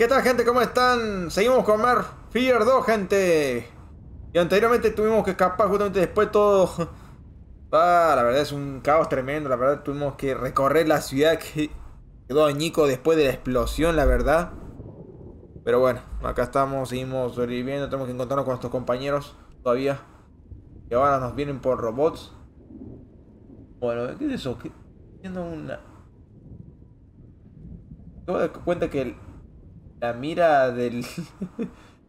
¿Qué tal, gente? ¿Cómo están? Seguimos con más F.E.A.R. 2, gente. Y anteriormente tuvimos que escapar justamente después de todo. La verdad es un caos tremendo. La verdad tuvimos que recorrer la ciudad que quedó añico después de la explosión, la verdad. Pero bueno, acá estamos, seguimos sobreviviendo. Tenemos que encontrarnos con nuestros compañeros todavía, que ahora nos vienen por robots. Bueno, ¿qué es eso? ¿Qué? Haciendo una... Acabo de dar cuenta que la mira del...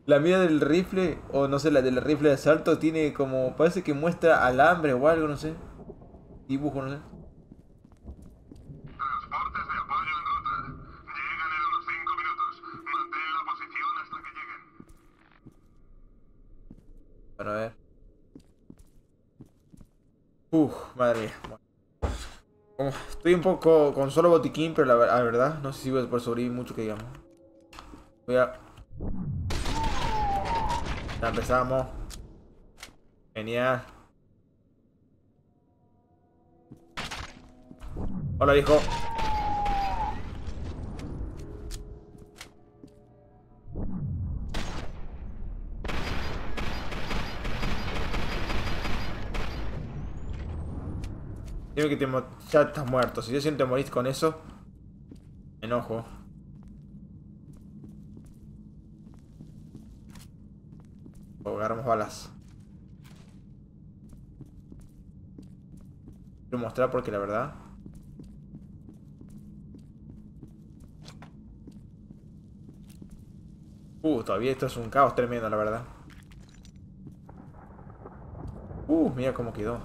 la mira del rifle, o no sé, la del rifle de asalto tiene como... Parece que muestra alambre o algo, no sé. Dibujo, no sé. Transportes de apoyo en ruta. Llegan en unos 5 minutos. Mantén la posición hasta que lleguen. Bueno, a ver. Madre mía. Bueno, estoy un poco con solo botiquín, pero la verdad, no sé si voy a poder sobrevivir mucho, que digamos. Voy a... Ya empezamos. Genial. Hola, viejo. Dime que ya estás muerto. Si yo siento morir con eso, me enojo. Agarramos balas. Quiero mostrar porque la verdad. Todavía esto es un caos tremendo, la verdad. Mira cómo quedó.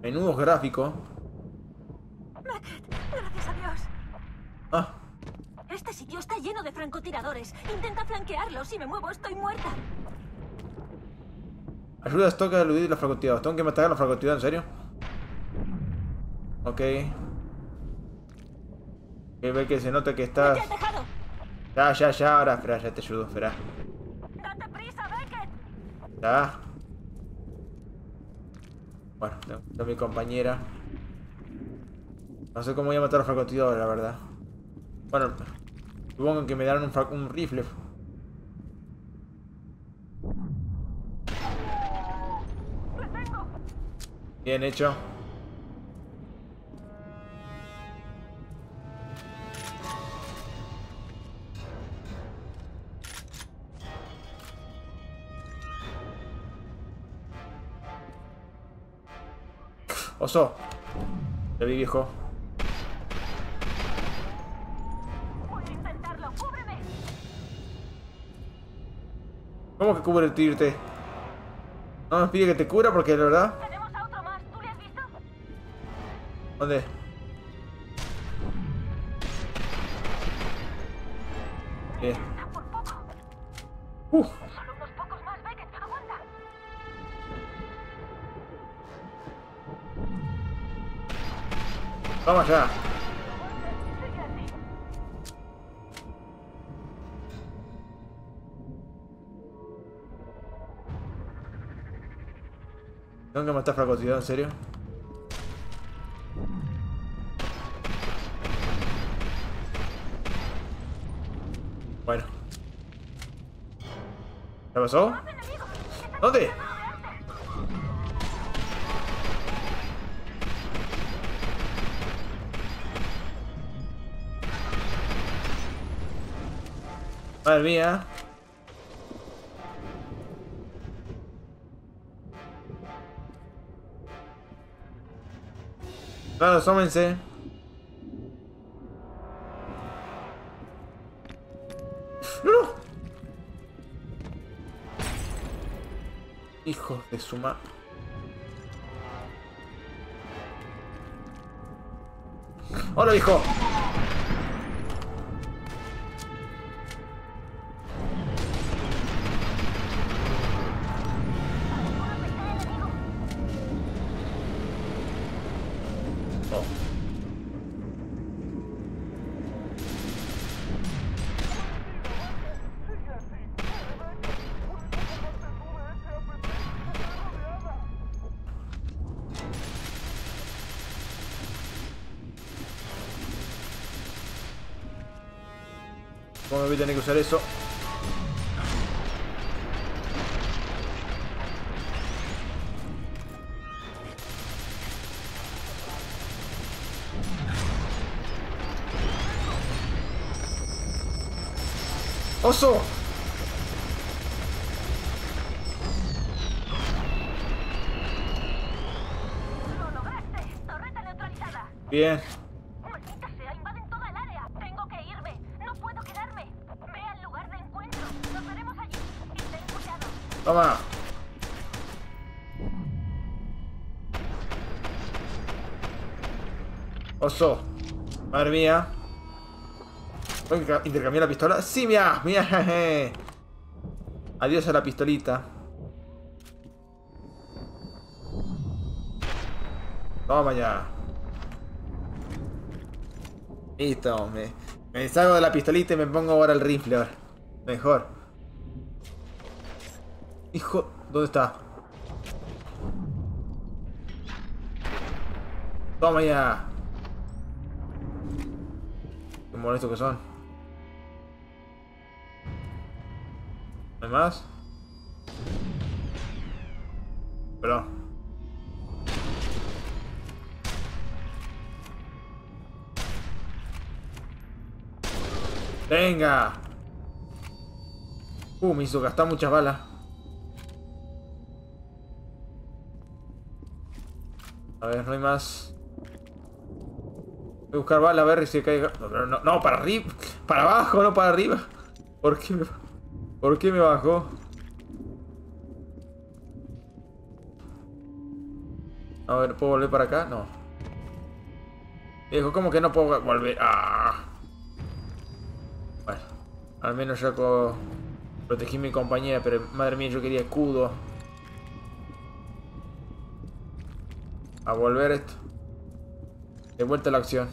Menudos gráficos. Beckett, gracias a Dios. Este sitio está lleno de francotiradores. Intenta flanquearlos. Si me muevo, estoy muerta. Ayuda, tengo que eludir los francotiradores. Tengo que matar a los francotiradores, ¿en serio? Ok. Que ve que se nota que estás... Ya, ahora, espera, ya te ayudo, espera. ¡Date prisa, Beckett! Ya. Bueno, tengo mi compañera. No sé cómo voy a matar a los francotiradores, la verdad. Bueno, supongo que me darán un rifle. Bien hecho. Oso. Te vi, viejo. Puedo intentarlo, cúbreme. ¿Cómo que cubrirte? No me pide que te cubra porque la verdad... ¿Dónde? Bien. Solo unos pocos más, Beckett, aguanta. Vamos allá. Tengo que matar francotirador, ¿en serio? Bueno. ¿Qué pasó? ¿Dónde? Madre mía. Claro, asómense. Hijo de su madre. ¡Hola, hijo! Como voy a tener que usar eso. ¡Oso! ¡Lo lograste! ¡Torreta neutralizada! Bien. ¡Maldita sea! ¡Invaden toda el área! ¡Tengo que irme! ¡No puedo quedarme! ¡Ve al lugar de encuentro! ¡Nos veremos allí! ¡Y ten cuidado! ¡Toma! ¡Oso! ¡Madre mía! ¿Intercambiar la pistola? ¡Sí, mira! ¡Mira! Jeje. Adiós a la pistolita. Toma ya. Listo. Me salgo de la pistolita y me pongo ahora el rifle. Mejor. Hijo, ¿dónde está? Toma ya. Qué molestos que son. ¿No hay más? Pero... ¡venga! Me hizo gastar muchas balas. A ver, no hay más. Voy a buscar balas, a ver si caiga... No, para arriba. Para abajo, no para arriba. ¿Por qué me bajó? A ver, ¿puedo volver para acá? No. Dijo, ¿cómo que no puedo volver? ¡Ah! Bueno, al menos yo protegí mi compañía, pero madre mía, yo quería escudo. A volver esto. De vuelta a la acción.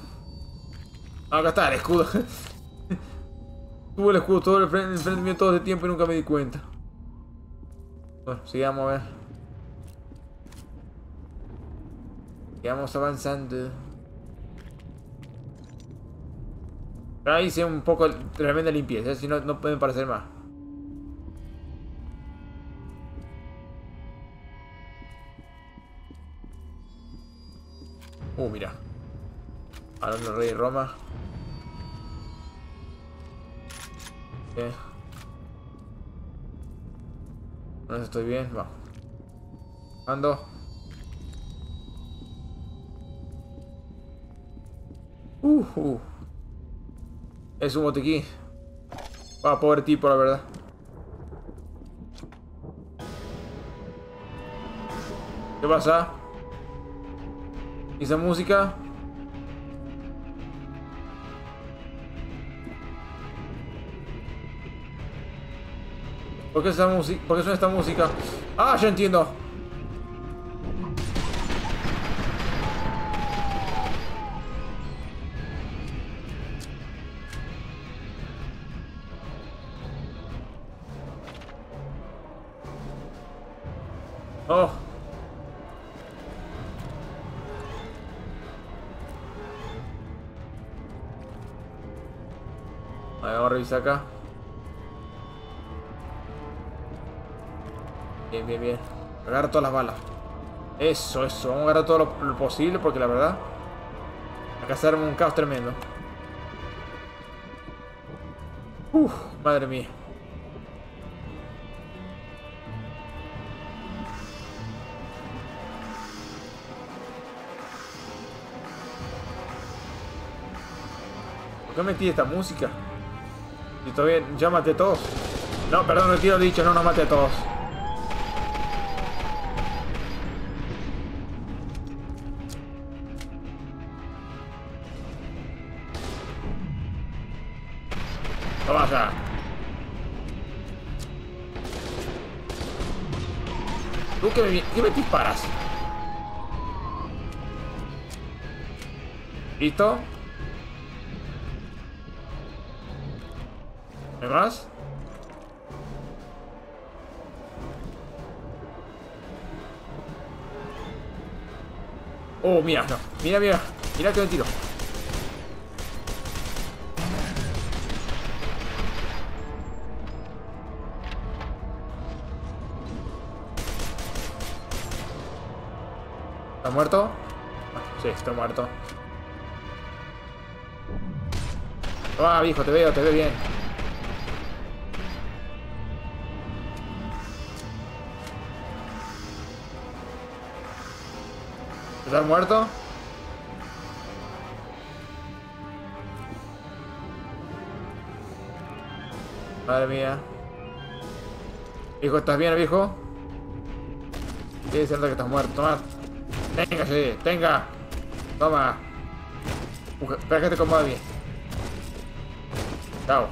Ah, acá está el escudo. Tuve el escudo todo el frente mío todo el tiempo y nunca me di cuenta. Bueno, sigamos a ver. Sigamos avanzando. Pero ahí hice un poco tremenda limpieza, si no, no pueden parecer más. Mira. Ahora el rey de Roma. No estoy bien, va. Ando. Es un botiquín. Va, pobre tipo, la verdad. ¿Qué pasa? ¿Y esa música? ¿Por qué suena esta música? ¡Ah, ya entiendo! ¡Oh! A ver, vamos a revisar acá. Bien, bien, bien. Agarrar todas las balas. Eso, eso. Vamos a agarrar todo lo posible porque la verdad... acá se arma un caos tremendo. Uf, madre mía. ¿Por qué metí esta música? Y todavía... ya maté a todos. No, perdón, retiro dicho. No maté a todos. ¿Tú qué me disparas? ¿Listo? ¿Me vas? Oh, mira, no. Mira, mira. Mira que me tiro. ¿Está muerto? Sí, está muerto. ¡Ah, viejo! Te veo bien. ¿Estás muerto? Madre mía. Viejo, ¿estás bien, viejo? Sí, es cierto que estás muerto. Toma. Venga, sí, tenga. Toma. Espera que te coma bien. Chao.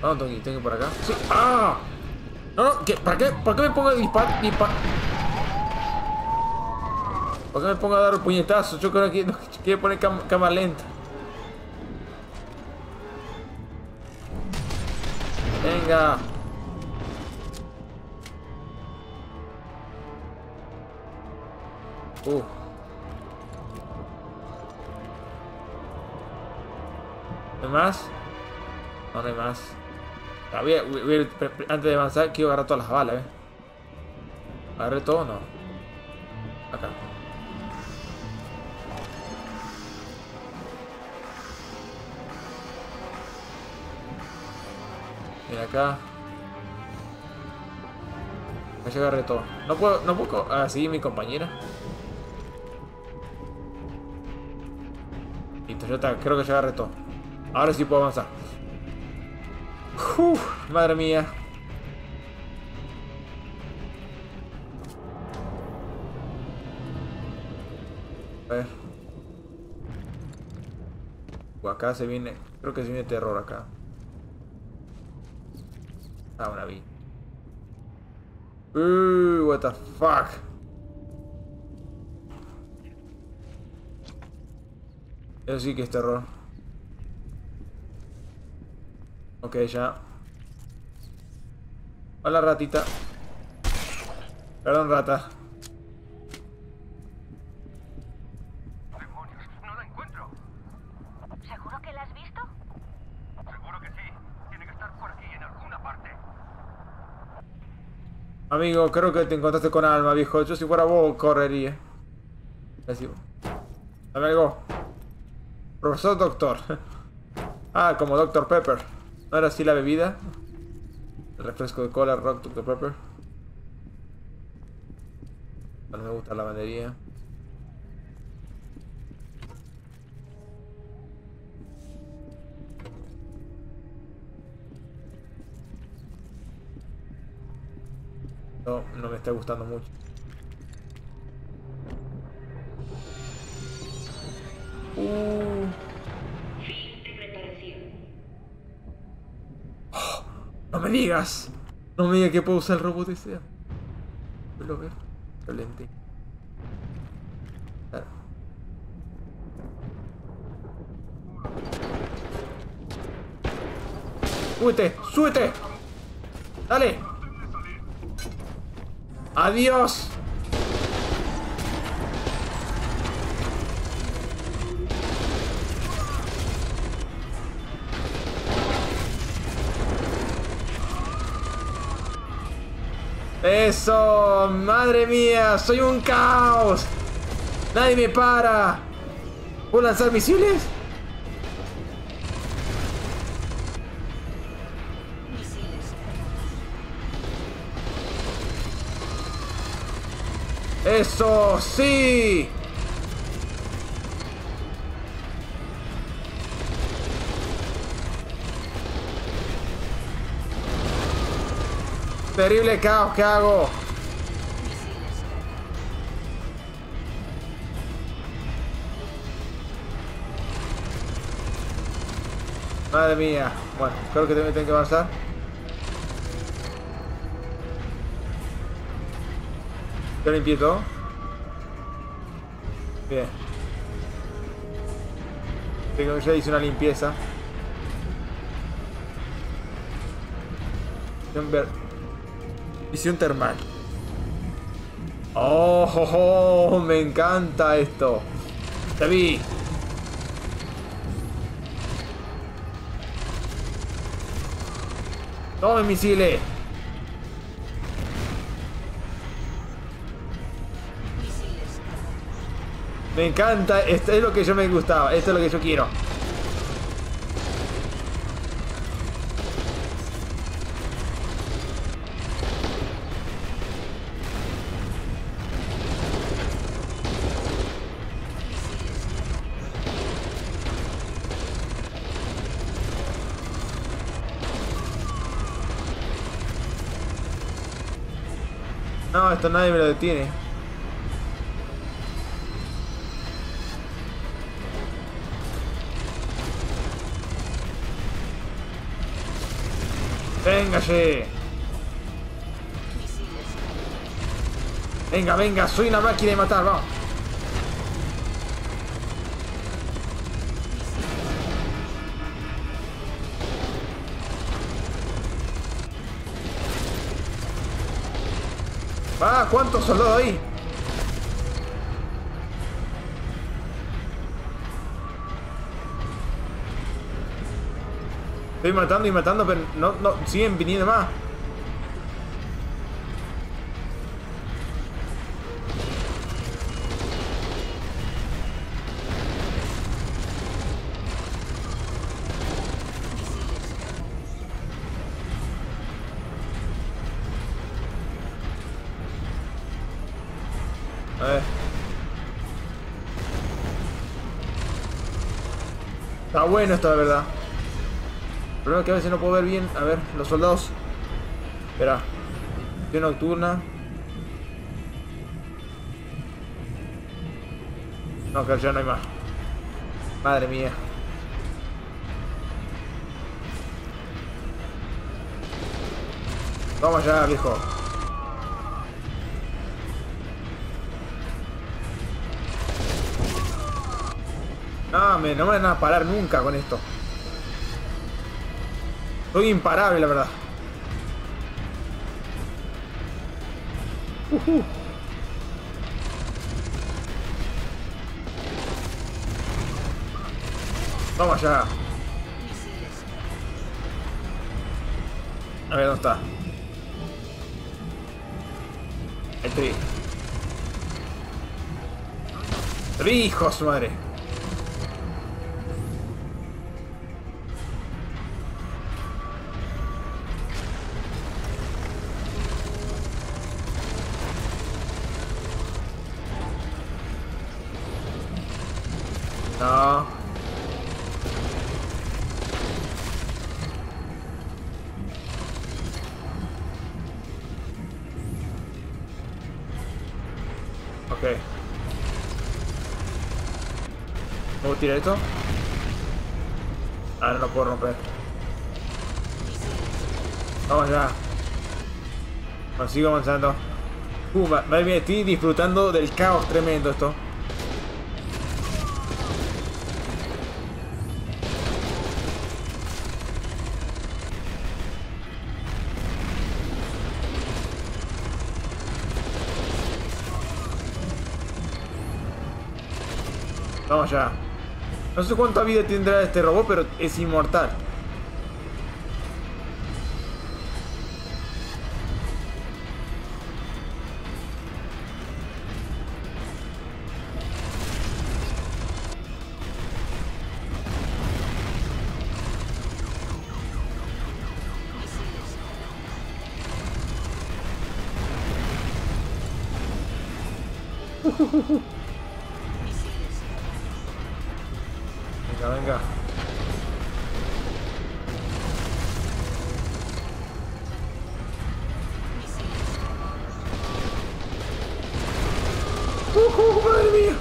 No, tengo que ir por acá. Sí. ¡Ah! No, no, ¿qué? ¿Para qué? ¿Por qué me pongo a disparar? ¿Por qué me pongo a dar puñetazos? Yo creo que no, quiero poner cámara lenta. Venga. ¿No hay más? No, no hay más. Antes de avanzar, quiero agarrar todas las balas, ¿eh? ¿Agarré todo o no? Acá. Mira acá. Yo agarré todo. No puedo seguir mi compañera. Listo, yo creo que ya agarré todo. Ahora sí puedo avanzar. Uf, madre mía. A ver. Acá se viene. Creo que se viene terror acá. Ah, una vi. What the fuck. Eso sí que es terror. Ok, ya. Hola, ratita. Perdón, rata. Demonios, no la encuentro. ¿Seguro que la has visto? Seguro que sí. Tiene que estar por aquí, en alguna parte. Amigo, creo que te encontraste con Alma, viejo. Yo si fuera vos, correría. Así. Dame algo. Profesor Doctor. Ah, como Dr. Pepper. ¿No era así la bebida? El refresco de cola, Rock Dr. Pepper. No me gusta la lavandería. No, no me está gustando mucho. Oh, no me digas. No me digas que puedo usar el robot ese. Vuelvo a ver. Excelente. Claro. ¡Súbete! ¡Súbete! ¡Dale! ¡Adiós! ¡Eso! ¡Madre mía! ¡Soy un caos! ¡Nadie me para! ¿Puedo lanzar misiles? ¡Eso! ¡Sí! Terrible caos que hago. Madre mía. Bueno, creo que también tengo que avanzar. Yo limpié todo. Bien. Tengo que ya hice una limpieza. Visión termal. Oh, oh, oh, me encanta esto. Te vi. Tome misiles. Me encanta, esto es lo que yo me gustaba, esto es lo que yo quiero. No, esto nadie me lo detiene. ¡Véngase! Venga, venga, soy una máquina de matar, vamos. ¡Ah! ¿Cuántos soldados ahí? Estoy matando y matando, pero no siguen viniendo más. Está bueno esto, la verdad. El problema es que a veces no puedo ver bien. A ver, los soldados. Espera. Acción nocturna. No, que ya no hay más. Madre mía. Vamos allá, viejo. No me van a parar nunca con esto. Soy imparable, la verdad. Vamos allá. A ver, ¿dónde está? El tri. ¡Hijos, madre! No. Ok. ¿Puedo tirar esto? Ah, no lo puedo romper. Vamos ya. Bueno, sigo avanzando. Madre mía, estoy disfrutando del caos tremendo esto. Vamos ya. No sé cuánta vida tendrá este robot, pero es inmortal. Venga. Madre mía.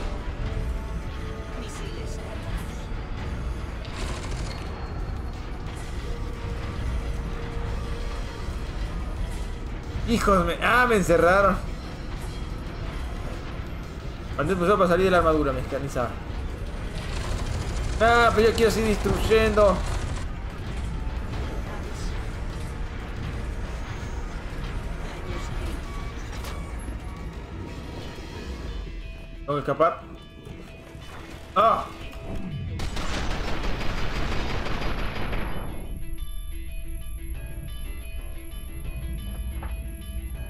Hijos, me encerraron. Antes puse para salir de la armadura mecanizada. Ah, pero yo quiero seguir destruyendo. Tengo que escapar. ¡Ah!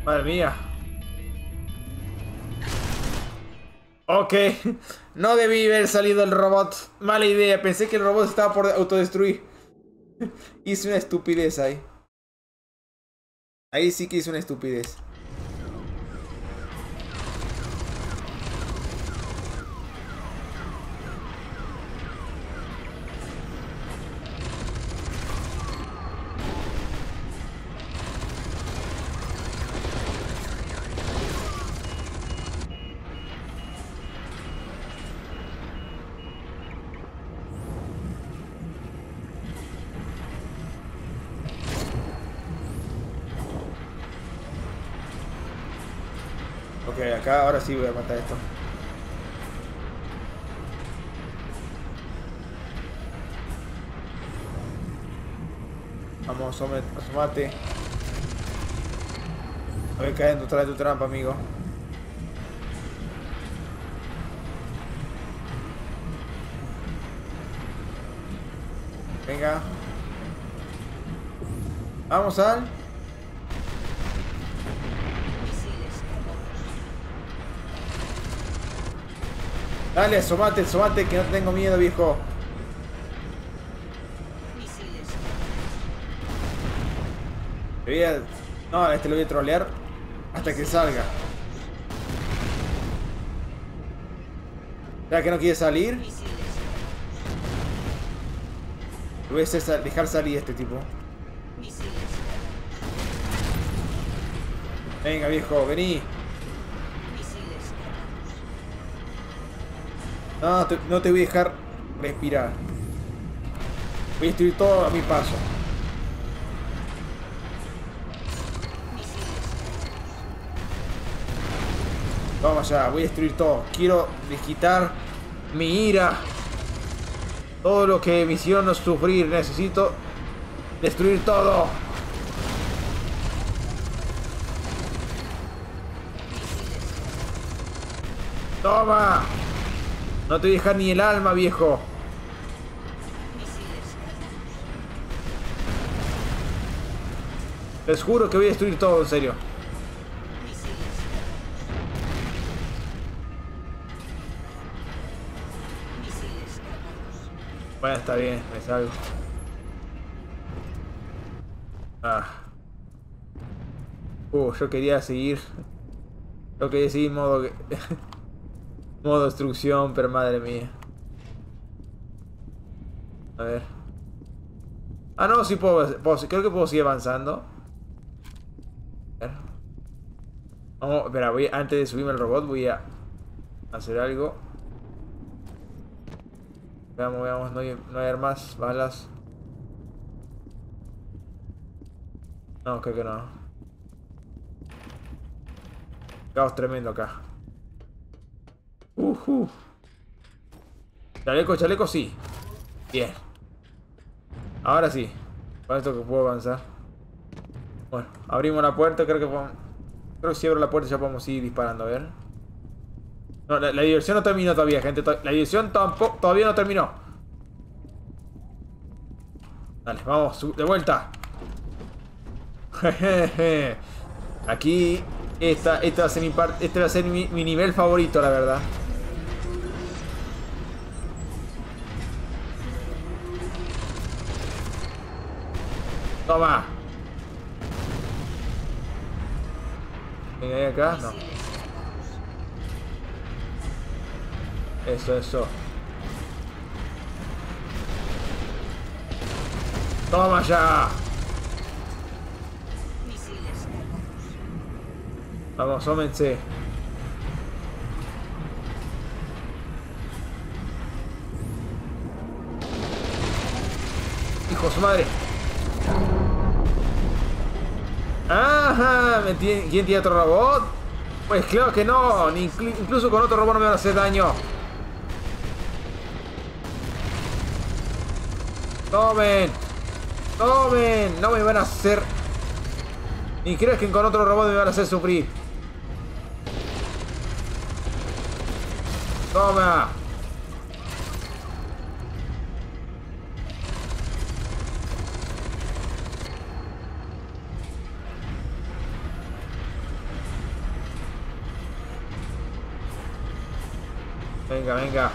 Madre mía. Ok. No debí haber salido el robot. Mala idea. Pensé que el robot estaba por autodestruir. Hice una estupidez ahí. Ahí sí que hice una estupidez. Acá ahora sí voy a matar esto. Vamos, asomate. A ver, cae detrás de tu trampa, amigo. Venga. Vamos al... Dale, asomate, asomate, que no tengo miedo, viejo. No, este lo voy a trolear hasta que salga. Ya que no quiere salir. Lo voy a hacer dejar salir a este tipo. Venga, viejo, vení. No, no te voy a dejar respirar. Voy a destruir todo a mi paso. Vamos allá, voy a destruir todo. Quiero desquitar mi ira. Todo lo que me hicieron sufrir. Necesito destruir todo. Toma. No te voy a dejar ni el alma, viejo. Les juro que voy a destruir todo, en serio. Bueno, está bien, me salgo. Yo quería seguir. Yo quería seguir modo que... modo destrucción, pero madre mía. A ver. Ah, no, sí puedo. Creo que puedo seguir avanzando. A ver. Vamos, espera, antes de subirme al robot voy a hacer algo. Veamos, veamos, no hay armas, balas. No, creo que no. Caos tremendo acá. Chaleco, chaleco, sí. Bien. Ahora sí. Con esto que puedo avanzar. Bueno, abrimos la puerta. Creo que podemos... creo que si abro la puerta ya podemos ir disparando. A ver. No, la diversión no terminó todavía, gente. La diversión tampoco... todavía no terminó. Dale, vamos. De vuelta. Aquí... Este va a ser mi parte... Este va a ser mi nivel favorito, la verdad. Toma. Venga, ahí acá, no. Eso, eso. Toma ya. Vamos, ómense. Hijo de su madre. Ajá, ¿quién tiene otro robot? Pues claro que no, ni incluso con otro robot no me van a hacer daño. Tomen, tomen, no me van a hacer. Ni creas que con otro robot me van a hacer sufrir. Toma. Venga, venga.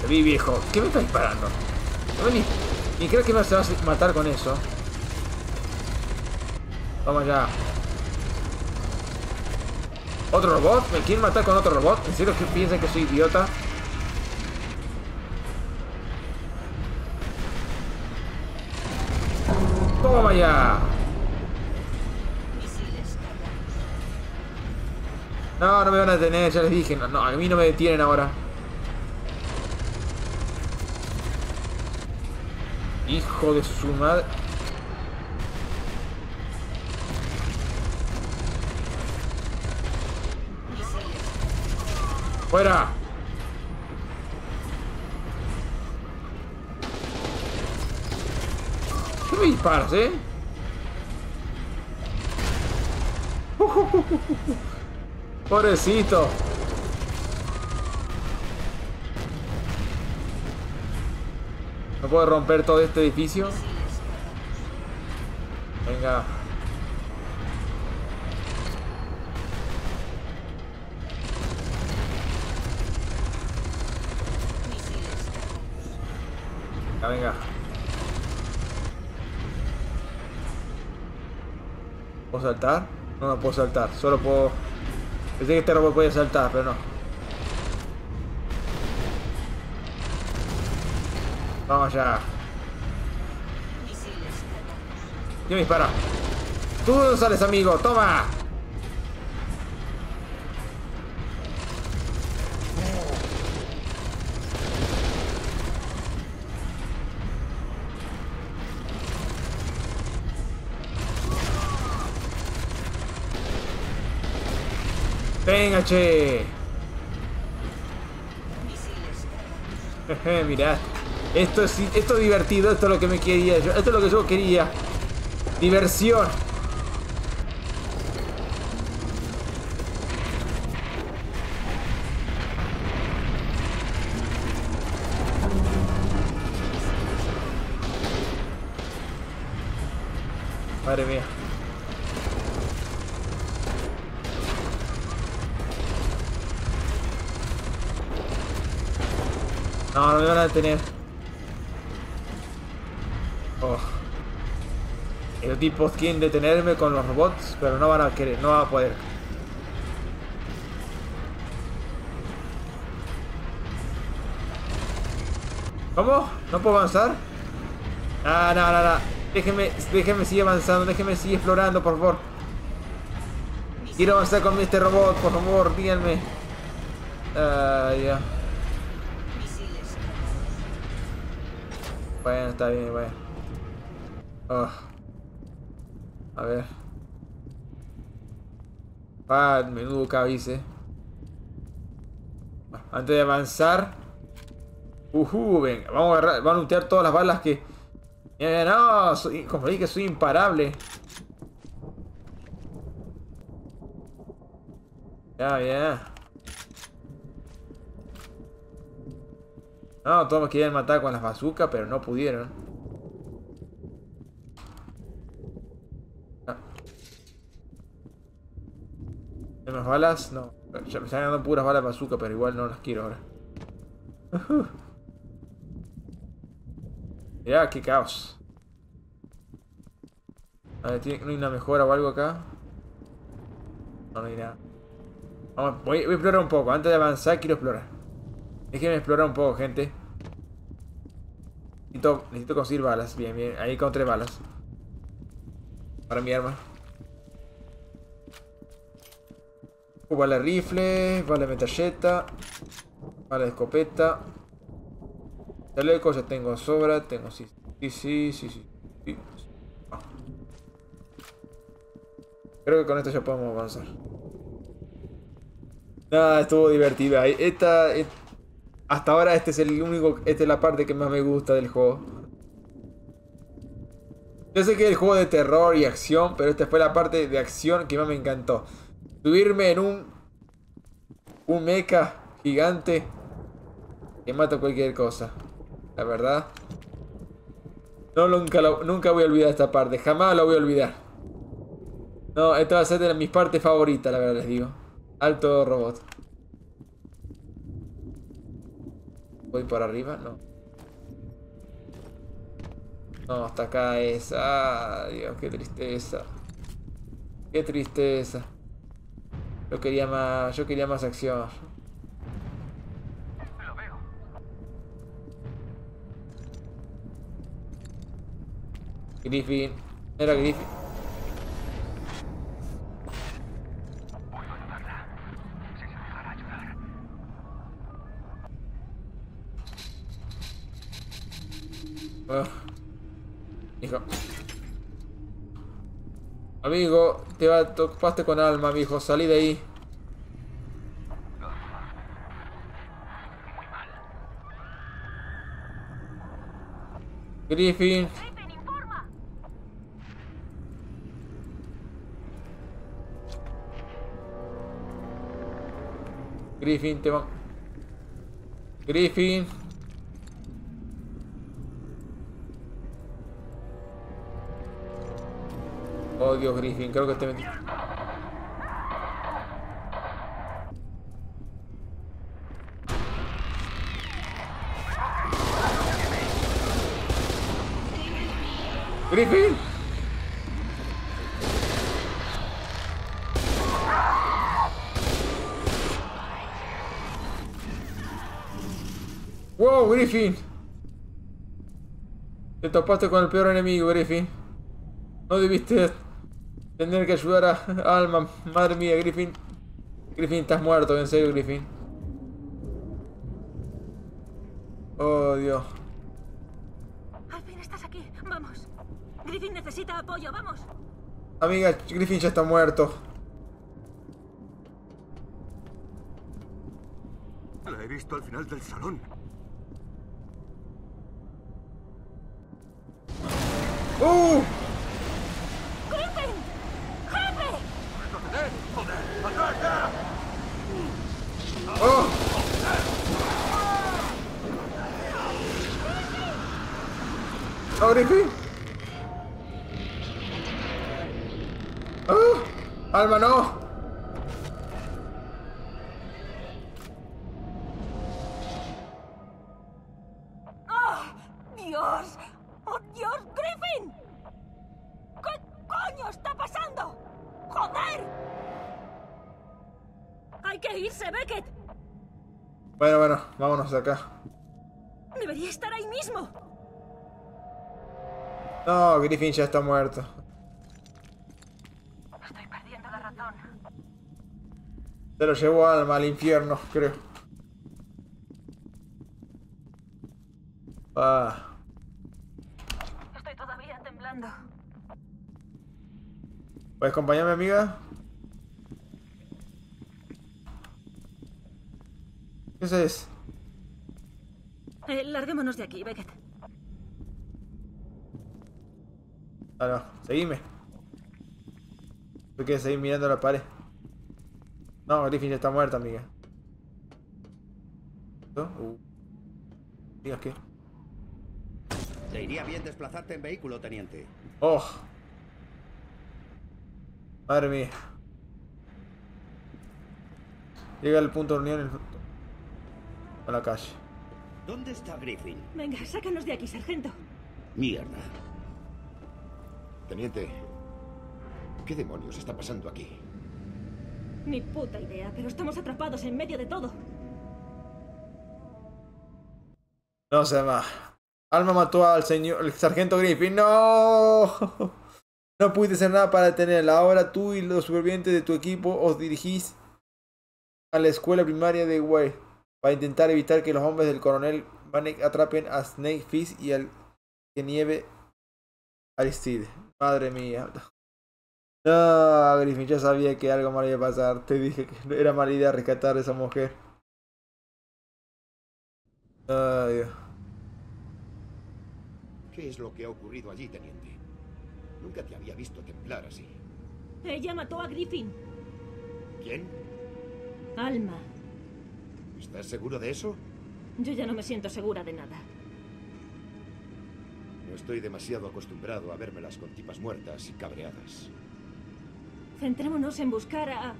Te vi, viejo. ¿Qué me está disparando? No, ni creo que me vas a matar con eso. Vamos allá. ¿Otro robot? ¿Me quieren matar con otro robot? ¿En serio que piensan que soy idiota? ¡Toma ya! No, no me van a detener, ya les dije. No, a mí no me detienen ahora. Hijo de su madre. ¡Fuera! ¿Qué me disparas, eh? Pobrecito. ¿No puedo romper todo este edificio? Venga. Venga. ¿Puedo saltar? No, no puedo saltar. Solo puedo... Pensé que este robot podía saltar, pero no. Vamos allá. ¿Quién me dispara? Tú no sales, amigo. Toma. Venga, che. Mirad. Esto es divertido. Esto es lo que me quería yo. Esto es lo que yo quería. Diversión. Madre mía. No, no me van a detener. Oh. Los tipos quieren detenerme con los robots, pero no van a querer, no van a poder. ¿Cómo? ¿No puedo avanzar? Ah, no, no, no. Déjenme seguir avanzando, déjenme seguir explorando, por favor. Quiero avanzar con este robot, por favor, díganme. Ah, ya. Bueno, está bien, bueno. Oh. A ver. Ah, menudo cabice. Antes de avanzar. Venga, vamos a agarrar. Van a lootear todas las balas que. No, como dije, soy imparable. Ya, bien. No, todos me querían matar con las bazucas, pero no pudieron. ¿Menos balas? No. Ya me están dando puras balas bazuca, pero igual no las quiero ahora. Mirá, qué caos. A ver, ¿no hay una mejora o algo acá? No, no hay nada. Vamos, voy a explorar un poco. Antes de avanzar, quiero explorar. Déjenme explorar un poco, gente. Necesito conseguir balas. Bien, bien. Ahí encontré balas. Para mi arma. Vale rifle. Vale metalleta. Vale escopeta. Chaleco ya tengo sobra. Tengo sí. Sí. No. Creo que con esto ya podemos avanzar. Nada, estuvo divertida. Hasta ahora este es el único, esta es la parte que más me gusta del juego. Yo sé que es el juego de terror y acción, pero esta fue la parte de acción que más me encantó. Subirme en un mecha gigante que mata cualquier cosa. La verdad. No, nunca voy a olvidar esta parte, jamás la voy a olvidar. No, esta va a ser de mis partes favoritas, la verdad les digo. Alto robot. ¿Voy para arriba? No. No, hasta acá es... ¡Ah, Dios! ¡Qué tristeza! ¡Qué tristeza! Yo quería más acción. Lo veo. Griffin. Era Griffin. Puedo ayudarla. Si se dejara ayudar. Hijo. Amigo, topaste con Alma, mijo. Salí de ahí. Muy mal. Griffin. Griffin, informa. Griffin, te van. Griffin. Oh Dios, Griffin, creo que este metido. ¡Griffin! ¡Wow, Griffin! Te topaste con el peor enemigo, Griffin. No debiste tener que ayudar a Alma. Madre mía, Griffin. Griffin, estás muerto, en serio, Griffin. Oh, Dios. Al fin estás aquí, vamos. Griffin necesita apoyo, vamos. Amiga, Griffin ya está muerto. La he visto al final del salón. ¡Oh! ¡Oh! ¡Oh, Griffin! ¡Oh! ¡Alma, no! ¡Oh, Dios! ¡Oh, Dios, Griffin! ¿Qué coño está pasando? ¡Joder! ¡Hay que irse, Beckett! Bueno, vámonos de acá. Debería estar ahí mismo. No, Griffin ya está muerto. Estoy perdiendo la razón. Se lo llevó Alma al infierno, creo. Ah. Estoy todavía temblando. ¿Puedes acompañarme, amiga? ¿Qué es? Larguémonos de aquí, Beckett. No, seguime. Tú quieres seguir mirando la pared. No, Griffin ya está muerta, amiga. Digas qué. Te iría bien desplazarte en vehículo, teniente. Oh. Madre mía. Llega al punto de unión a la calle. ¿Dónde está Griffin? Venga, sácanos de aquí, sargento. Mierda. Teniente, ¿qué demonios está pasando aquí? Ni puta idea, pero estamos atrapados en medio de todo. No se va. Alma mató al señor, el sargento Griffin. ¡No! No pudiste hacer nada para detenerla. Ahora tú y los supervivientes de tu equipo os dirigís a la escuela primaria de Way. Para intentar evitar que los hombres del coronel Vanek atrapen a Snake Fizz y al que nieve Aristide. Madre mía. No, Griffin, yo sabía que algo mal iba a pasar. Te dije que era mala idea rescatar a esa mujer. Ay, Dios. ¿Qué es lo que ha ocurrido allí, teniente? Nunca te había visto temblar así. Ella mató a Griffin. ¿Quién? Alma. ¿Estás seguro de eso? Yo ya no me siento segura de nada. No estoy demasiado acostumbrado a vérmelas con tipas muertas y cabreadas. Centrémonos en buscar a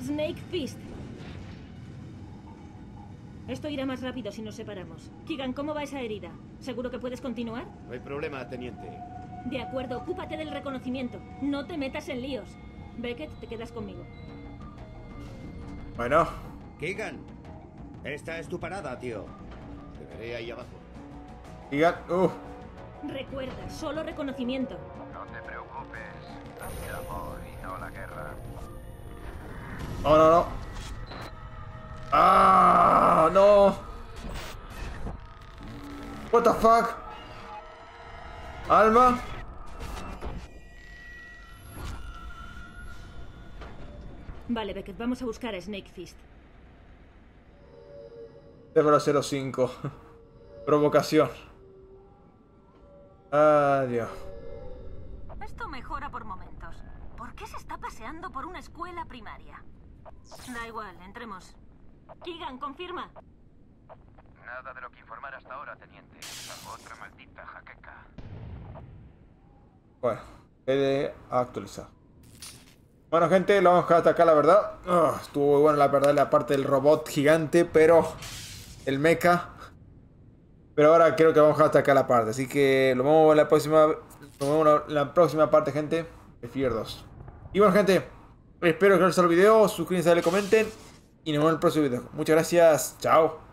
Snake Fizz. Esto irá más rápido si nos separamos. Keegan, ¿cómo va esa herida? ¿Seguro que puedes continuar? No hay problema, teniente. De acuerdo, ocúpate del reconocimiento. No te metas en líos. Beckett, te quedas conmigo. Bueno. Keegan, esta es tu parada, tío. Te veré ahí abajo. Keegan, Recuerda, solo reconocimiento. No te preocupes. Hacia el amor y no la guerra. Oh, no, no. Ah, no. What the fuck? Alma. Vale, Beckett, vamos a buscar a Snake Fizz. Débora 05. Provocación. Adiós. Esto mejora por momentos. ¿Por qué se está paseando por una escuela primaria? Da igual, entremos. Keegan, confirma. Nada de lo que informar hasta ahora, teniente. Otra maldita jaqueca. Bueno, he de actualizar. Bueno, gente, lo vamos a dejar hasta acá, la verdad. Estuvo muy bueno, la verdad, la parte del robot gigante, pero... el mecha. Pero ahora creo que vamos a dejar hasta acá la parte. Así que lo vamos a ver en la próxima... parte, gente. De F.E.A.R. 2. Y bueno, gente. Espero que les haya gustado el video. Suscríbanse, dale, comenten. Y nos vemos en el próximo video. Muchas gracias. Chao.